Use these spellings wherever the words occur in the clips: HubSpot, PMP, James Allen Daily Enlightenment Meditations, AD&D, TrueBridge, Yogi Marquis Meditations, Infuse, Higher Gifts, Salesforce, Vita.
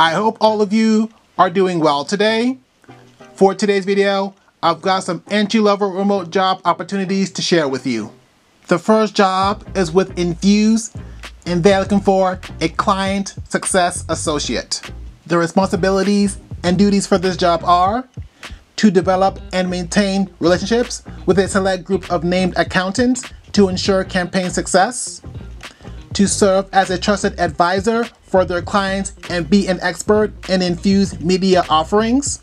I hope all of you are doing well today. For today's video, I've got some entry-level remote job opportunities to share with you. The first job is with Infuse, and they're looking for a client success associate. The responsibilities and duties for this job are to develop and maintain relationships with a select group of named accountants to ensure campaign success, to serve as a trusted advisor for their clients and be an expert in Infuse media offerings,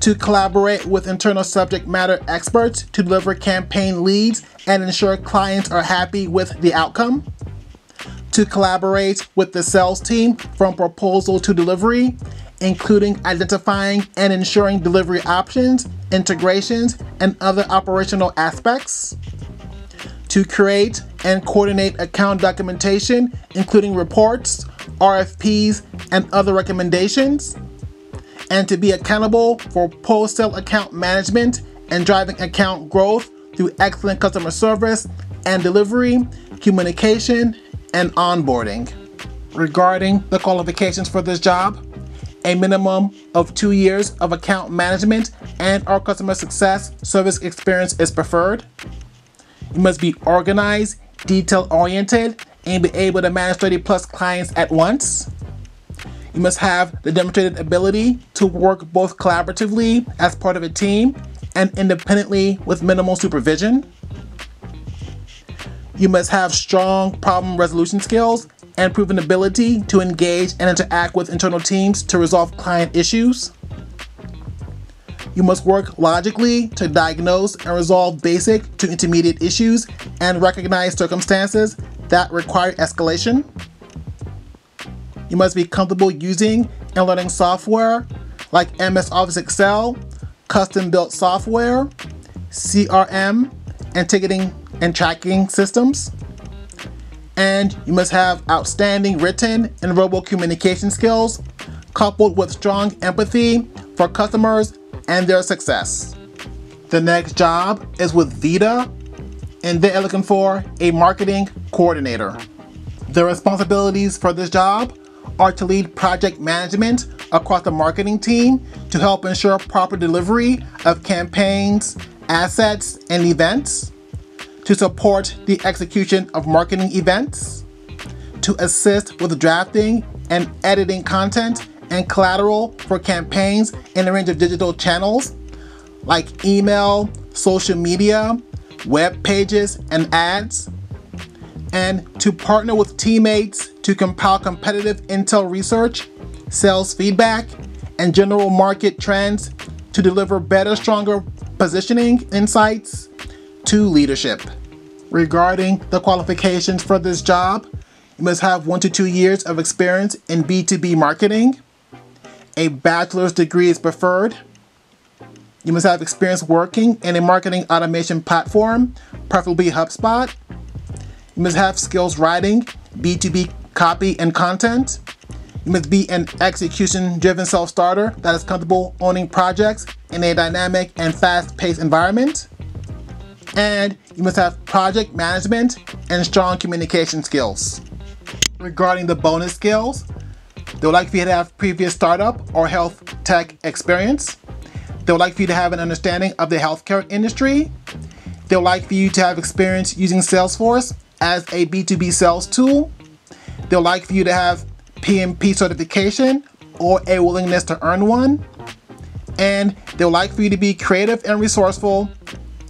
to collaborate with internal subject matter experts to deliver campaign leads and ensure clients are happy with the outcome, to collaborate with the sales team from proposal to delivery, including identifying and ensuring delivery options, integrations, and other operational aspects, to create and coordinate account documentation, including reports, RFPs, and other recommendations, and to be accountable for post-sale account management and driving account growth through excellent customer service and delivery, communication, and onboarding. Regarding the qualifications for this job, a minimum of 2 years of account management and/or customer success service experience is preferred. You must be organized, detail-oriented, and be able to manage 30+ clients at once. You must have the demonstrated ability to work both collaboratively as part of a team and independently with minimal supervision. You must have strong problem resolution skills and proven ability to engage and interact with internal teams to resolve client issues. You must work logically to diagnose and resolve basic to intermediate issues and recognize circumstances that require escalation. You must be comfortable using and learning software like MS Office Excel, custom-built software, CRM, and ticketing and tracking systems. And you must have outstanding written and verbal communication skills coupled with strong empathy for customers and their success. The next job is with Vita, and they're looking for a marketing coordinator. The responsibilities for this job are to lead project management across the marketing team to help ensure proper delivery of campaigns, assets, and events, to support the execution of marketing events, to assist with drafting and editing content and collateral for campaigns in a range of digital channels like email, social media, web pages, and ads, and to partner with teammates to compile competitive intel research, sales feedback, and general market trends to deliver better, stronger positioning insights to leadership. Regarding the qualifications for this job, you must have 1 to 2 years of experience in B2B marketing. A bachelor's degree is preferred. You must have experience working in a marketing automation platform, preferably HubSpot. You must have skills writing B2B copy and content. You must be an execution-driven self-starter that is comfortable owning projects in a dynamic and fast-paced environment. And you must have project management and strong communication skills. Regarding the bonus skills, they would like for you to have previous startup or health tech experience. They would like for you to have an understanding of the healthcare industry. They would like for you to have experience using Salesforce as a B2B sales tool. They would like for you to have PMP certification or a willingness to earn one. And they would like for you to be creative and resourceful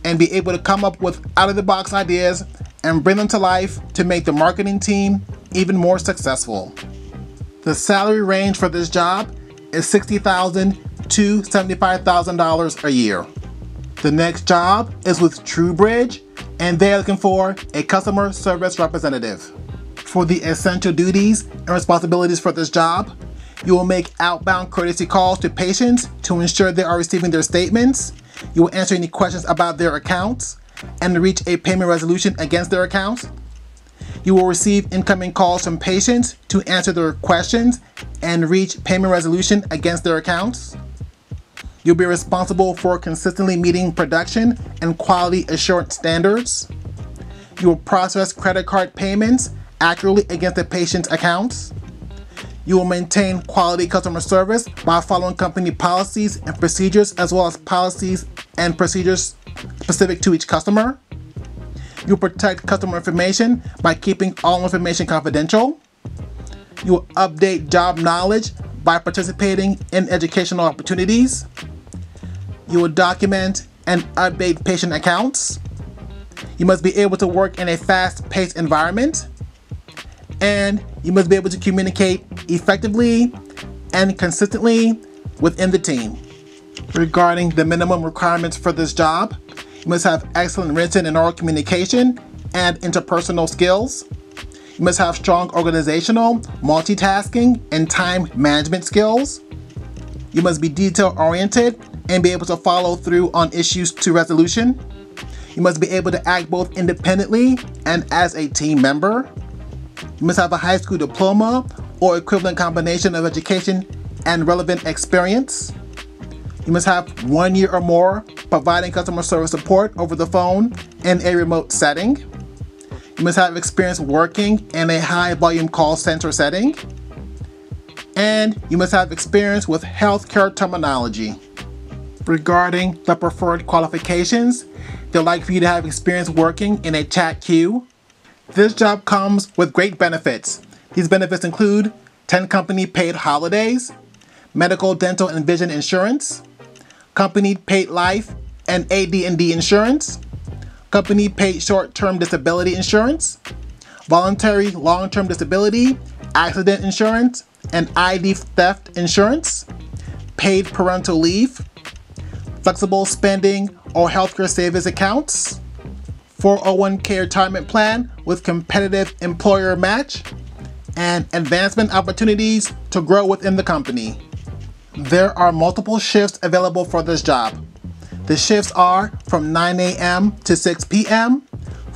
and be able to come up with out-of-the-box ideas and bring them to life to make the marketing team even more successful. The salary range for this job is $60,000 to $75,000 a year. The next job is with TrueBridge, and they're looking for a customer service representative. For the essential duties and responsibilities for this job, you will make outbound courtesy calls to patients to ensure they are receiving their statements. You will answer any questions about their accounts and reach a payment resolution against their accounts. You will receive incoming calls from patients to answer their questions and reach payment resolution against their accounts. You'll be responsible for consistently meeting production and quality assurance standards. You will process credit card payments accurately against the patient's accounts. You will maintain quality customer service by following company policies and procedures, as well as policies and procedures specific to each customer. You protect customer information by keeping all information confidential. You will update job knowledge by participating in educational opportunities. You will document and update patient accounts. You must be able to work in a fast-paced environment. And you must be able to communicate effectively and consistently within the team. Regarding the minimum requirements for this job, you must have excellent written and oral communication and interpersonal skills. You must have strong organizational, multitasking, and time management skills. You must be detail-oriented and be able to follow through on issues to resolution. You must be able to act both independently and as a team member. You must have a high school diploma or equivalent combination of education and relevant experience. You must have 1 year or more providing customer service support over the phone in a remote setting. You must have experience working in a high volume call center setting. And you must have experience with healthcare terminology. Regarding the preferred qualifications, they'd like for you to have experience working in a chat queue. This job comes with great benefits. These benefits include 10 company paid holidays, medical, dental, and vision insurance, company paid life and AD&D insurance, company paid short-term disability insurance, voluntary long-term disability, accident insurance, and ID theft insurance, paid parental leave, flexible spending or healthcare savings accounts, 401k retirement plan with competitive employer match, and advancement opportunities to grow within the company. There are multiple shifts available for this job. The shifts are from 9 a.m. to 6 p.m.,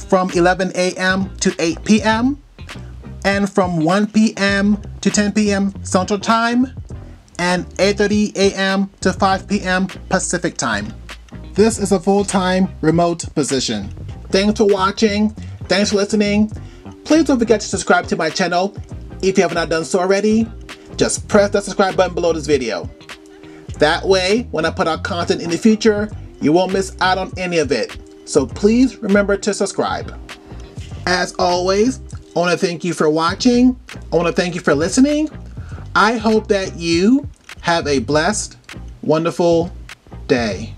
from 11 a.m. to 8 p.m., and from 1 p.m. to 10 p.m. Central Time, and 8:30 a.m. to 5 p.m. Pacific Time. This is a full-time remote position. Thanks for watching. Thanks for listening. Please don't forget to subscribe to my channel if you have not done so already. Just press that subscribe button below this video. That way, when I put out content in the future, you won't miss out on any of it. So please remember to subscribe. As always, I want to thank you for watching. I want to thank you for listening. I hope that you have a blessed, wonderful day.